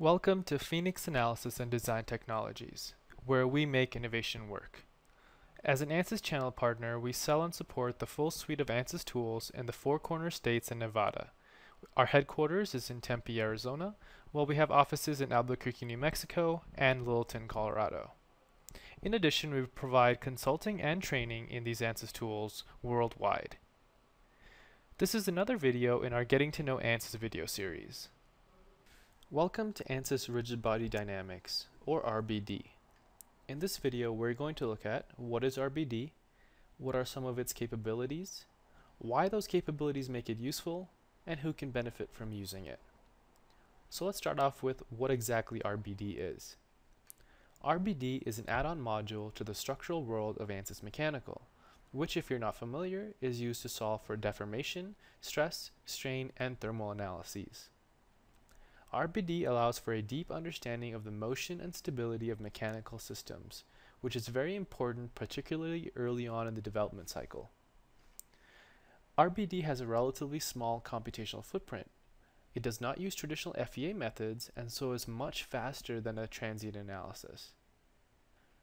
Welcome to Phoenix Analysis and Design Technologies, where we make innovation work. As an ANSYS channel partner, we sell and support the full suite of ANSYS tools in the Four Corners states and Nevada. Our headquarters is in Tempe, Arizona, while we have offices in Albuquerque, New Mexico, and Littleton, Colorado. In addition, we provide consulting and training in these ANSYS tools worldwide. This is another video in our Getting to Know ANSYS video series. Welcome to ANSYS Rigid Body Dynamics, or RBD. In this video, we're going to look at what is RBD, what are some of its capabilities, why those capabilities make it useful, and who can benefit from using it. So let's start off with what exactly RBD is. RBD is an add-on module to the structural world of ANSYS Mechanical, which, if you're not familiar, is used to solve for deformation, stress, strain, and thermal analyses. RBD allows for a deep understanding of the motion and stability of mechanical systems, which is very important particularly early on in the development cycle. RBD has a relatively small computational footprint. It does not use traditional FEA methods and so is much faster than a transient analysis.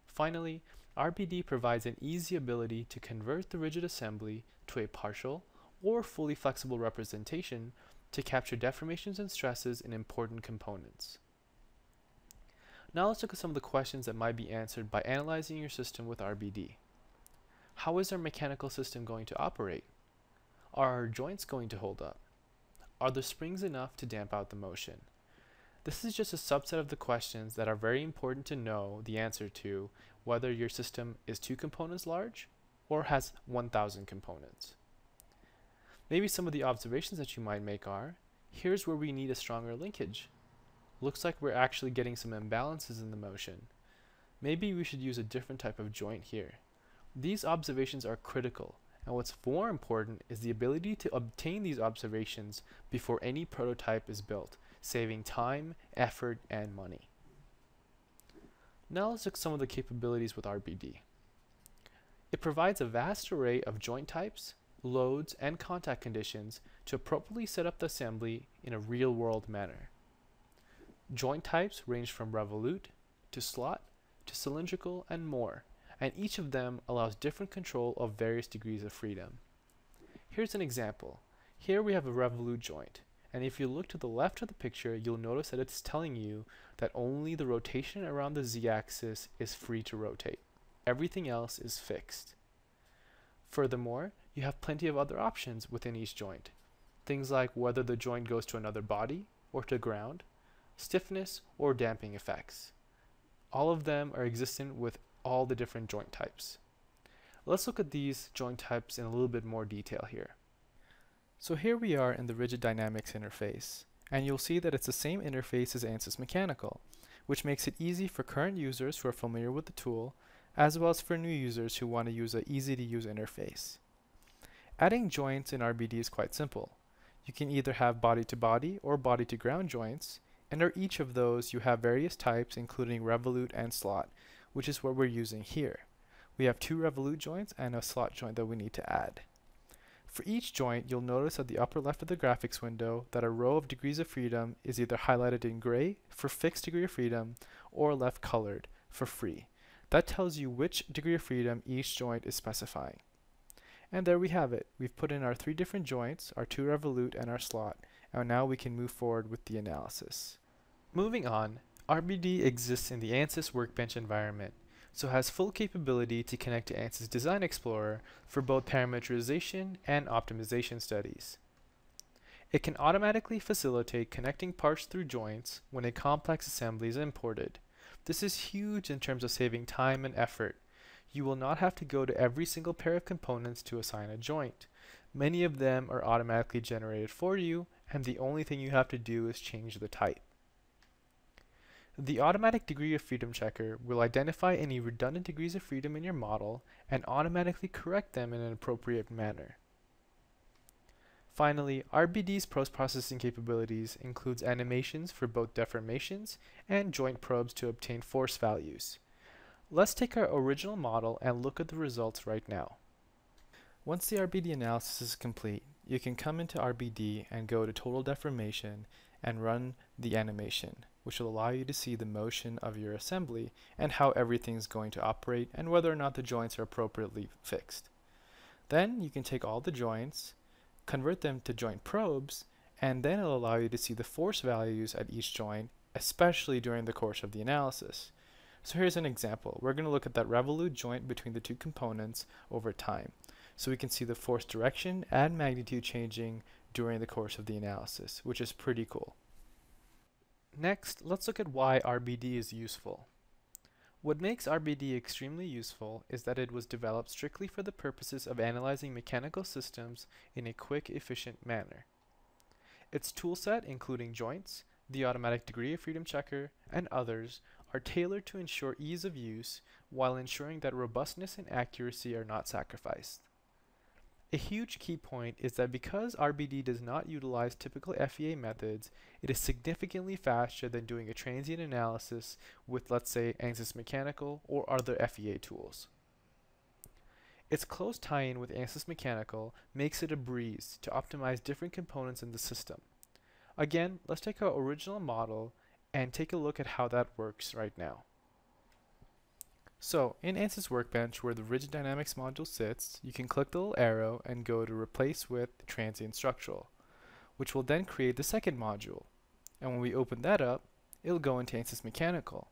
Finally, RBD provides an easy ability to convert the rigid assembly to a partial or fully flexible representation to capture deformations and stresses in important components. Now let's look at some of the questions that might be answered by analyzing your system with RBD. How is our mechanical system going to operate? Are our joints going to hold up? Are the springs enough to damp out the motion? This is just a subset of the questions that are very important to know the answer to, whether your system is 2 components large or has 1,000 components. Maybe some of the observations that you might make are, here's where we need a stronger linkage. Looks like we're actually getting some imbalances in the motion. Maybe we should use a different type of joint here. These observations are critical, and what's more important is the ability to obtain these observations before any prototype is built, saving time, effort, and money. Now let's look at some of the capabilities with RBD. It provides a vast array of joint types, loads, and contact conditions to appropriately set up the assembly in a real-world manner. Joint types range from revolute, to slot, to cylindrical, and more, and each of them allows different control of various degrees of freedom. Here's an example. Here we have a revolute joint, and if you look to the left of the picture, you'll notice that it's telling you that only the rotation around the z-axis is free to rotate. Everything else is fixed. Furthermore, you have plenty of other options within each joint. Things like whether the joint goes to another body or to ground, stiffness or damping effects. All of them are existent with all the different joint types. Let's look at these joint types in a little bit more detail here. So here we are in the Rigid Dynamics interface, and you'll see that it's the same interface as ANSYS Mechanical, which makes it easy for current users who are familiar with the tool, as well as for new users who want to use an easy-to-use interface. Adding joints in RBD is quite simple. You can either have body-to-body or body-to-ground joints, and under each of those you have various types including revolute and slot, which is what we're using here. We have 2 revolute joints and a slot joint that we need to add. For each joint, you'll notice at the upper left of the graphics window that a row of degrees of freedom is either highlighted in gray for fixed degree of freedom or left colored for free. That tells you which degree of freedom each joint is specifying. And there we have it. We've put in our 3 different joints, our 2 revolute and our slot, and now we can move forward with the analysis. Moving on, RBD exists in the ANSYS Workbench environment, so has full capability to connect to ANSYS Design Explorer for both parameterization and optimization studies. It can automatically facilitate connecting parts through joints when a complex assembly is imported. This is huge in terms of saving time and effort. You will not have to go to every single pair of components to assign a joint. Many of them are automatically generated for you, and the only thing you have to do is change the type. The automatic degree of freedom checker will identify any redundant degrees of freedom in your model and automatically correct them in an appropriate manner. Finally, RBD's post-processing capabilities includes animations for both deformations and joint probes to obtain force values. Let's take our original model and look at the results right now. Once the RBD analysis is complete, you can come into RBD and go to Total Deformation and run the animation, which will allow you to see the motion of your assembly and how everything is going to operate and whether or not the joints are appropriately fixed. Then you can take all the joints, convert them to joint probes, and then it'll allow you to see the force values at each joint, especially during the course of the analysis. So here's an example. We're going to look at that revolute joint between the two components over time. So we can see the force direction and magnitude changing during the course of the analysis, which is pretty cool. Next, let's look at why RBD is useful. What makes RBD extremely useful is that it was developed strictly for the purposes of analyzing mechanical systems in a quick, efficient manner. Its toolset, including joints, the automatic degree of freedom checker, and others, are tailored to ensure ease of use while ensuring that robustness and accuracy are not sacrificed. A huge key point is that because RBD does not utilize typical FEA methods, it is significantly faster than doing a transient analysis with, let's say, ANSYS Mechanical or other FEA tools. Its close tie-in with ANSYS Mechanical makes it a breeze to optimize different components in the system. Again, let's take our original model and take a look at how that works right now. So, in ANSYS Workbench, where the Rigid Dynamics module sits, you can click the little arrow and go to Replace with Transient Structural, which will then create the second module. And when we open that up, it'll go into ANSYS Mechanical,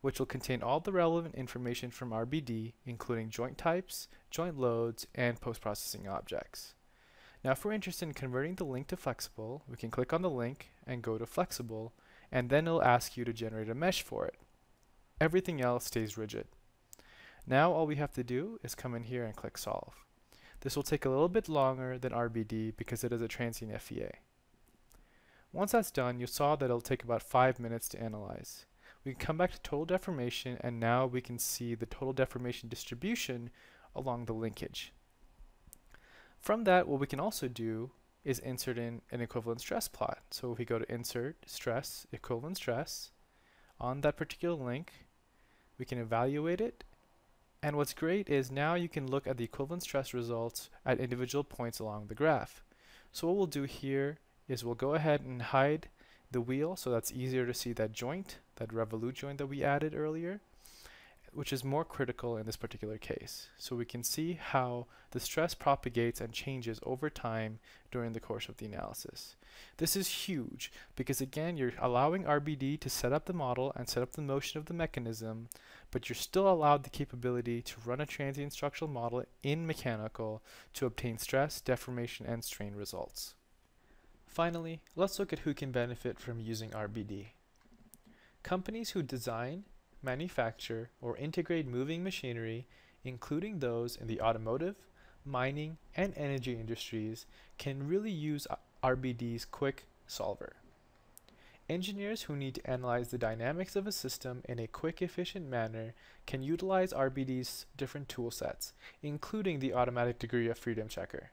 which will contain all the relevant information from RBD, including joint types, joint loads, and post-processing objects. Now, if we're interested in converting the link to flexible, we can click on the link and go to Flexible, and then it'll ask you to generate a mesh for it. Everything else stays rigid. Now, all we have to do is come in here and click Solve. This will take a little bit longer than RBD because it is a transient FEA. Once that's done, you saw that it'll take about 5 minutes to analyze. We can come back to total deformation, and now we can see the total deformation distribution along the linkage. From that, what we can also do is insert in an equivalent stress plot. So if we go to Insert, Stress, Equivalent Stress, on that particular link, we can evaluate it. And what's great is now you can look at the equivalent stress results at individual points along the graph. So what we'll do here is we'll go ahead and hide the wheel, so that's easier to see that joint, that revolute joint that we added earlier, which is more critical in this particular case. So we can see how the stress propagates and changes over time during the course of the analysis. This is huge because, again, you're allowing RBD to set up the model and set up the motion of the mechanism, but you're still allowed the capability to run a transient structural model in Mechanical to obtain stress, deformation, and strain results. Finally, let's look at who can benefit from using RBD. Companies who design, manufacture, or integrate moving machinery, including those in the automotive, mining, and energy industries, can really use RBD's quick solver. Engineers who need to analyze the dynamics of a system in a quick, efficient manner can utilize RBD's different toolsets, including the automatic degree of freedom checker.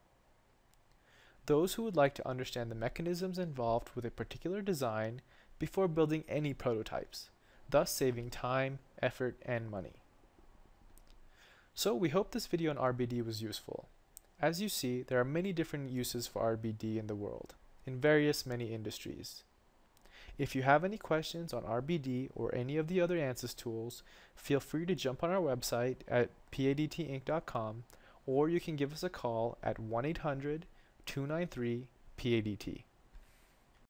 Those who would like to understand the mechanisms involved with a particular design before building any prototypes, thus saving time, effort, and money. So we hope this video on RBD was useful. As you see, there are many different uses for RBD in the world, in many industries. If you have any questions on RBD or any of the other ANSYS tools, feel free to jump on our website at padtinc.com, or you can give us a call at 1-800-293-PADT.